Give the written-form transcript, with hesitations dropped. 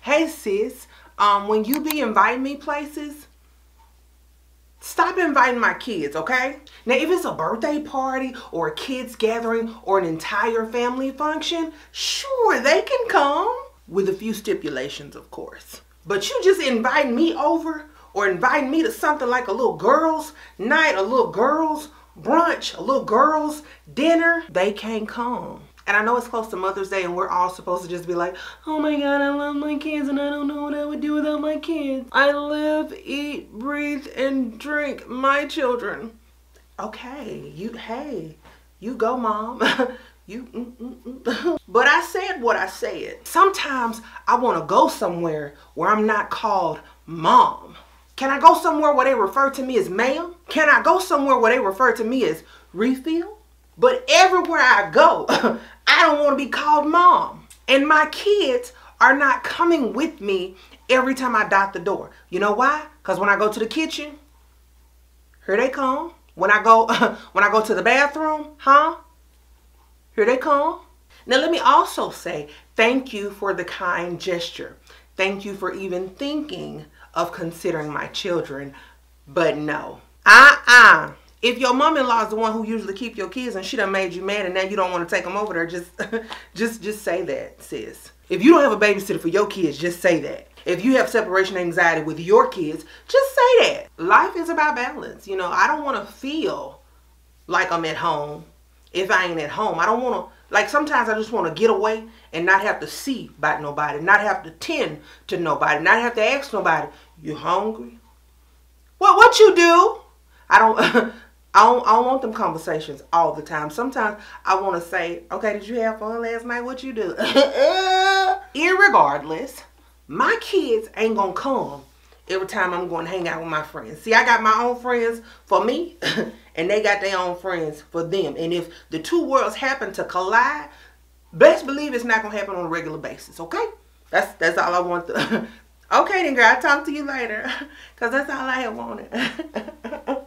Hey sis, when you be inviting me places, stop inviting my kids, okay? Now, if it's a birthday party or a kids gathering or an entire family function, sure, they can come. With a few stipulations, of course. But you just inviting me over or inviting me to something like a little girls' night, a little girls' brunch, a little girls' dinner, they can't come. And I know it's close to Mother's Day and we're all supposed to just be like, oh my God, I love my kids and I don't know what I would do without my kids. I live, eat, breathe, and drink my children. Okay, hey, you go, Mom. But I said what I said. Sometimes I want to go somewhere where I'm not called Mom. Can I go somewhere where they refer to me as ma'am? Can I go somewhere where they refer to me as refill? But everywhere I go, I don't want to be called Mom. And my kids are not coming with me every time I dot the door. You know why? Because when I go to the kitchen, here they come. When I go to the bathroom, here they come. Now let me also say thank you for the kind gesture. Thank you for even thinking of considering my children. But no. If your mom-in-law is the one who usually keep your kids and she done made you mad and now you don't want to take them over there, just say that, sis. If you don't have a babysitter for your kids, just say that. If you have separation anxiety with your kids, just say that. Life is about balance. You know, I don't want to feel like I'm at home if I ain't at home. I don't want to, like, sometimes I just want to get away and not have to see about nobody, not have to tend to nobody, not have to ask nobody, you hungry? What you do? I don't want them conversations all the time. Sometimes I want to say, okay, did you have fun last night? What you do? Irregardless, my kids ain't going to come every time I'm going to hang out with my friends. See, I got my own friends for me, and they got their own friends for them. And if the two worlds happen to collide, best believe it's not going to happen on a regular basis, okay? That's all I want. Okay then, girl, I'll talk to you later, because that's all I have wanted.